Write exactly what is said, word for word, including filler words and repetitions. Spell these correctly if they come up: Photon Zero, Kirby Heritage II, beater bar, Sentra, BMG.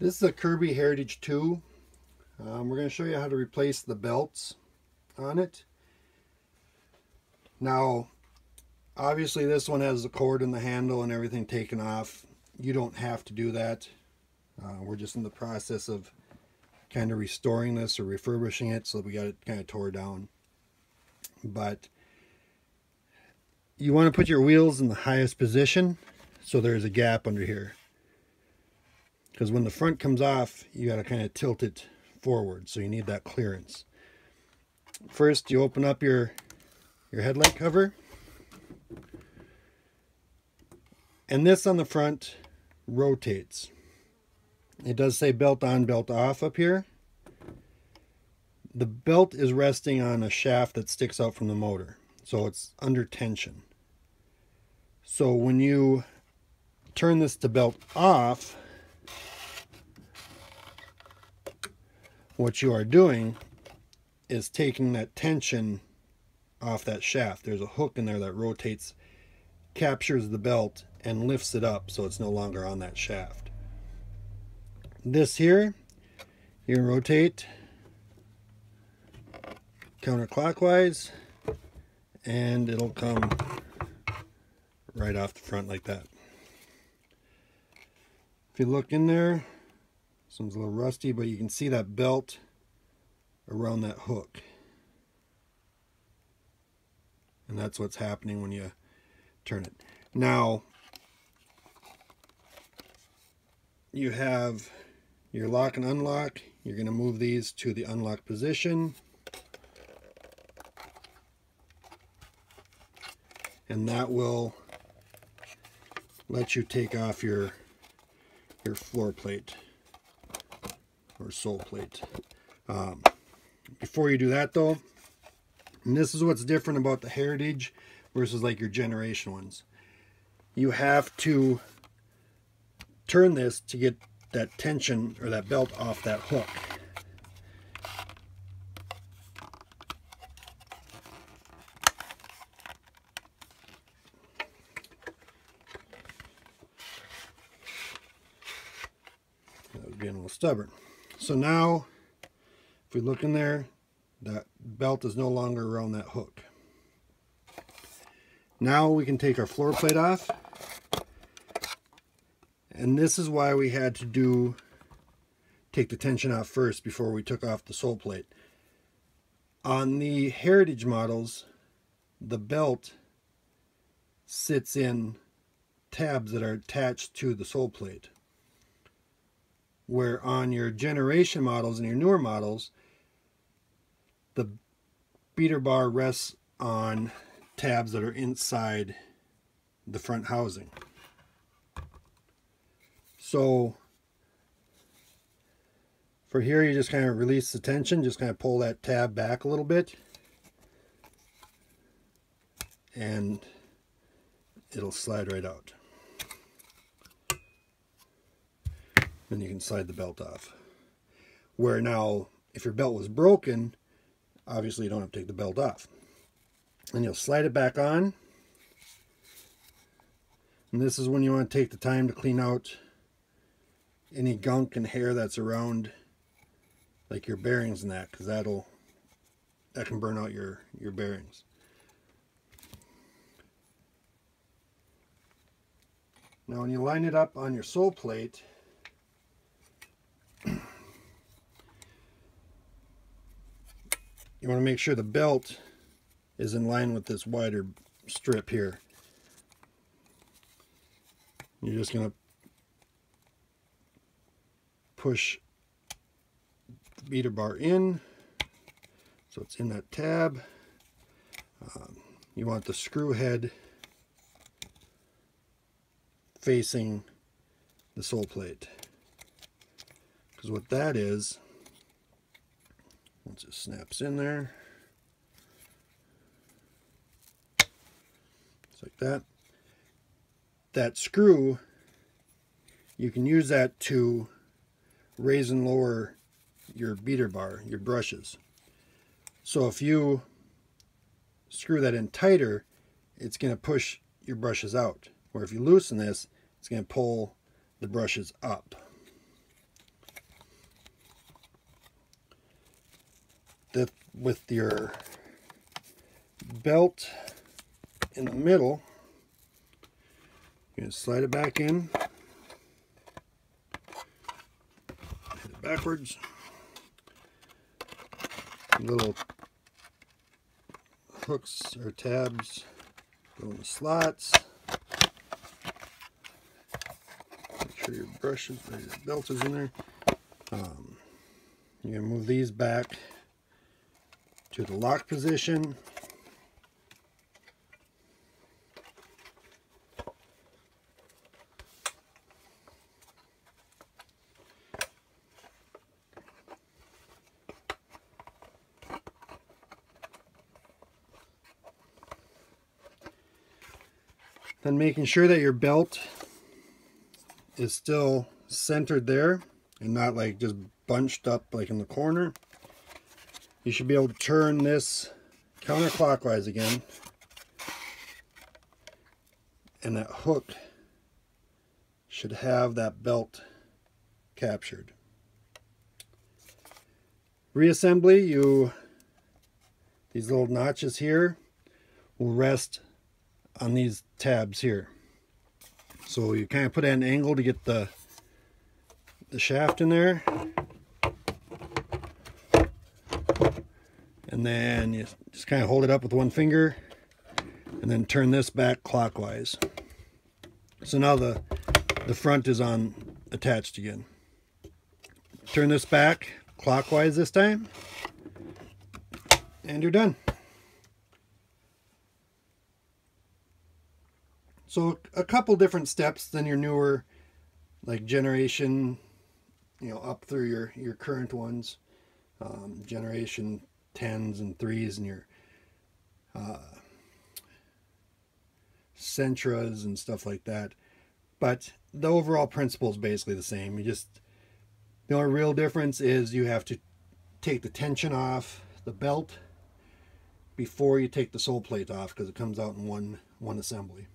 This is a Kirby Heritage two. Um, we're going to show you how to replace the belts on it. Now, obviously this one has the cord and the handle and everything taken off. You don't have to do that. Uh, we're just in the process of kind of restoring this or refurbishing it, so we got it kind of tore down. But you want to put your wheels in the highest position so there's a gap under here. Because when the front comes off, you got to kind of tilt it forward, so you need that clearance. First, you open up your, your headlight cover. And this on the front rotates. It does say belt on, belt off up here. The belt is resting on a shaft that sticks out from the motor, so it's under tension. So when you turn this to belt off, what you are doing is taking that tension off that shaft. There's a hook in there that rotates, captures the belt, and lifts it up so it's no longer on that shaft. This here, you can rotate counterclockwise and it'll come right off the front like that. If you look in there, this one's a little rusty, but you can see that belt around that hook. And that's what's happening when you turn it. Now, you have your lock and unlock. You're going to move these to the unlock position. And that will let you take off your, your floor plate or sole plate. Um, before you do that though, and this is what's different about the Heritage versus like your generation ones. You have to turn this to get that tension or that belt off that hook. That was being a little stubborn. So now, if we look in there, that belt is no longer around that hook. Now we can take our floor plate off. And this is why we had to do take the tension off first before we took off the sole plate. On the Heritage models, the belt sits in tabs that are attached to the sole plate. Where on your generation models and your newer models, the beater bar rests on tabs that are inside the front housing. So for here, you just kind of release the tension, just kind of pull that tab back a little bit, and it'll slide right out. Then you can slide the belt off. Where now, if your belt was broken, obviously you don't have to take the belt off. And you'll slide it back on. And this is when you want to take the time to clean out any gunk and hair that's around, like your bearings and that, because that'll that can burn out your your bearings. Now when you line it up on your sole plate, you want to make sure the belt is in line with this wider strip here. You're just going to push the beater bar in so it's in that tab. Um, you want the screw head facing the sole plate, because what that is, once it snaps in there, just like that, that screw, you can use that to raise and lower your beater bar, your brushes. So if you screw that in tighter, it's going to push your brushes out. Or if you loosen this, it's going to pull the brushes up. with your belt in the middle. You're going to slide it back in, hit it backwards. Little hooks or tabs go in the slots. Make sure your brush is, your belt is in there. Um, you're going to move these back to the lock position. Then making sure that your belt is still centered there and not like just bunched up like in the corner. You should be able to turn this counterclockwise again, and that hook should have that belt captured. Reassembly, you these little notches here will rest on these tabs here, so you kind of put at an angle to get the the shaft in there, and then you just kind of hold it up with one finger and then turn this back clockwise. So now the the front is on attached again. Turn this back clockwise this time and you're done. So a couple different steps than your newer, like generation, you know, up through your, your current ones, um, generation tens and threes and your uh, Sentras and stuff like that. But the overall principle is basically the same. You just, the only real difference is you have to take the tension off the belt before you take the sole plate off, because it comes out in one, one assembly.